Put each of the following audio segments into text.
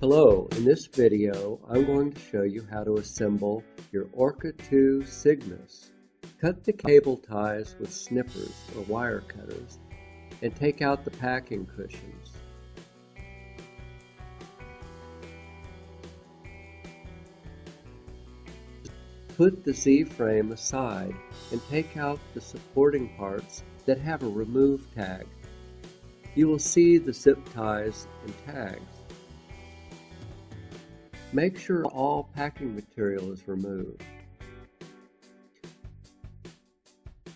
Hello, in this video I'm going to show you how to assemble your Orca 2 Cygnus. Cut the cable ties with snippers or wire cutters and take out the packing cushions. Put the z-frame aside and take out the supporting parts that have a remove tag. You will see the zip ties and tags. Make sure all packing material is removed.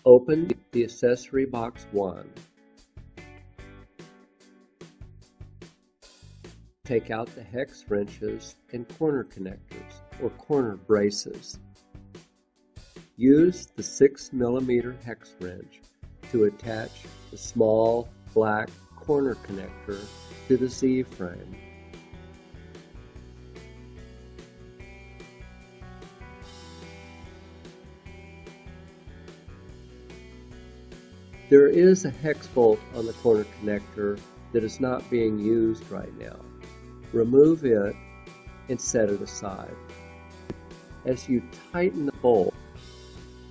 Open the accessory box 1. Take out the hex wrenches and corner connectors or corner braces. Use the 6mm hex wrench to attach the small black corner connector to the z-frame. There is a hex bolt on the corner connector that is not being used right now. Remove it and set it aside. As you tighten the bolt,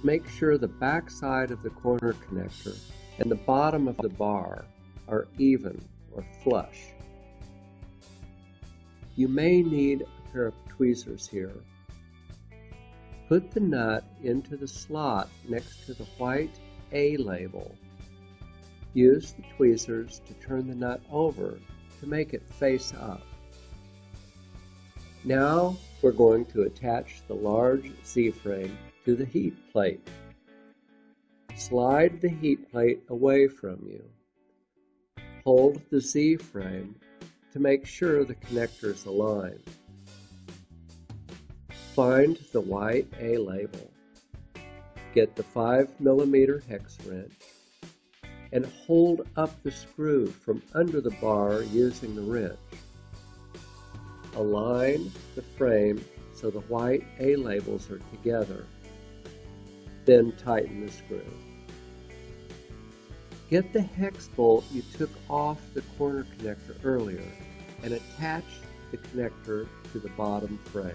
make sure the back side of the corner connector and the bottom of the bar are even or flush. You may need a pair of tweezers here. Put the nut into the slot next to the white A label. Use the tweezers to turn the nut over to make it face up. Now we're going to attach the large z-frame to the heat plate. Slide the heat plate away from you. Hold the z-frame to make sure the connectors align. Find the white A label. Get the 5mm hex wrench and hold up the screw from under the bar using the wrench. Align the frame so the white A labels are together. Then tighten the screw. Get the hex bolt you took off the corner connector earlier and attach the connector to the bottom frame.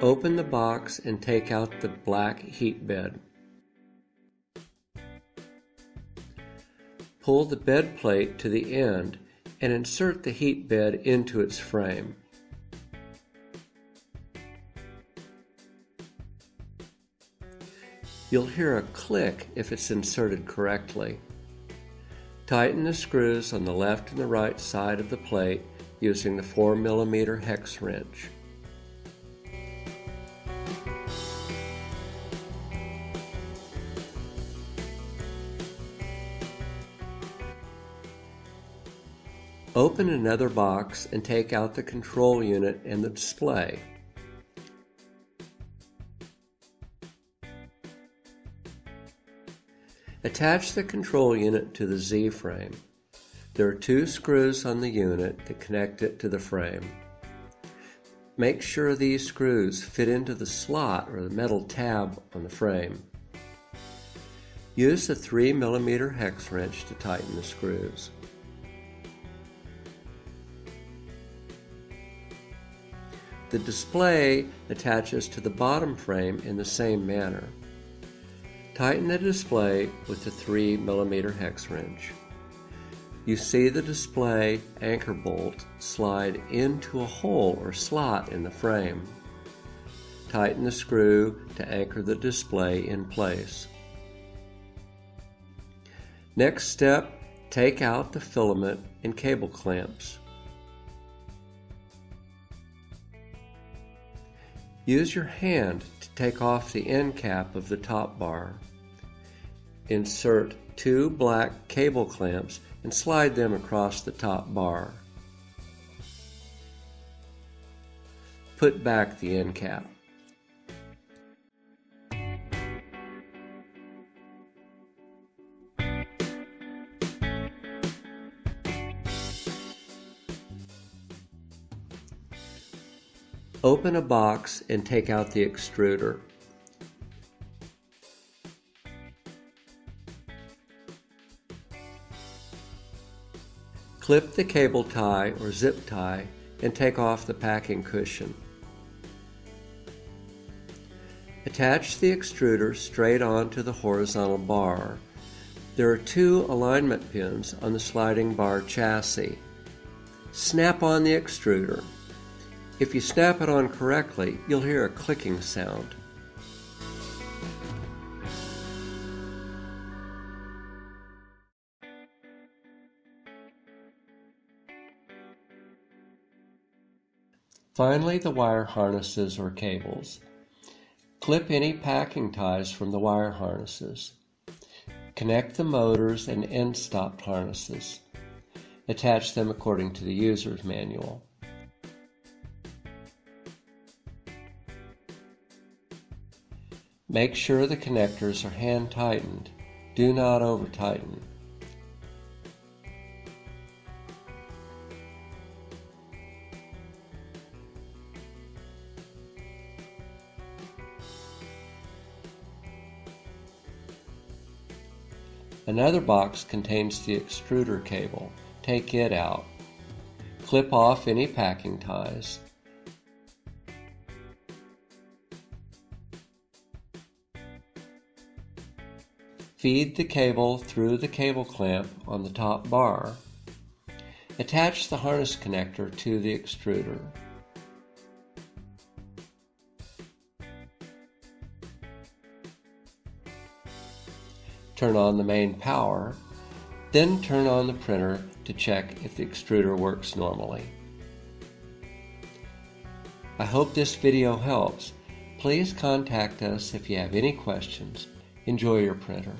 Open the box and take out the black heat bed. Pull the bed plate to the end and insert the heat bed into its frame. You'll hear a click if it's inserted correctly. Tighten the screws on the left and the right side of the plate using the 4mm hex wrench. Open another box and take out the control unit and the display. Attach the control unit to the z-frame. There are 2 screws on the unit that connect it to the frame. Make sure these screws fit into the slot or the metal tab on the frame. Use the 3mm hex wrench to tighten the screws. The display attaches to the bottom frame in the same manner. Tighten the display with the 3mm hex wrench. You see the display anchor bolt slide into a hole or slot in the frame. Tighten the screw to anchor the display in place. Next step, take out the filament and cable clamps. Use your hand to take off the end cap of the top bar. Insert 2 black cable clamps and slide them across the top bar. Put back the end cap. open a box and take out the extruder. Clip the cable tie or zip tie and take off the packing cushion. Attach the extruder straight onto the horizontal bar. There are two alignment pins on the sliding bar chassis. Snap on the extruder. If you snap it on correctly, you'll hear a clicking sound. Finally, the wire harnesses or cables. Clip any packing ties from the wire harnesses. Connect the motors and end stop harnesses. Attach them according to the user's manual. Make sure the connectors are hand tightened. Do not over tighten. Another box contains the extruder cable. Take it out. Clip off any packing ties. Feed the cable through the cable clamp on the top bar. Attach the harness connector to the extruder. Turn on the main power, then turn on the printer to check if the extruder works normally. I hope this video helps. Please contact us if you have any questions. Enjoy your printer.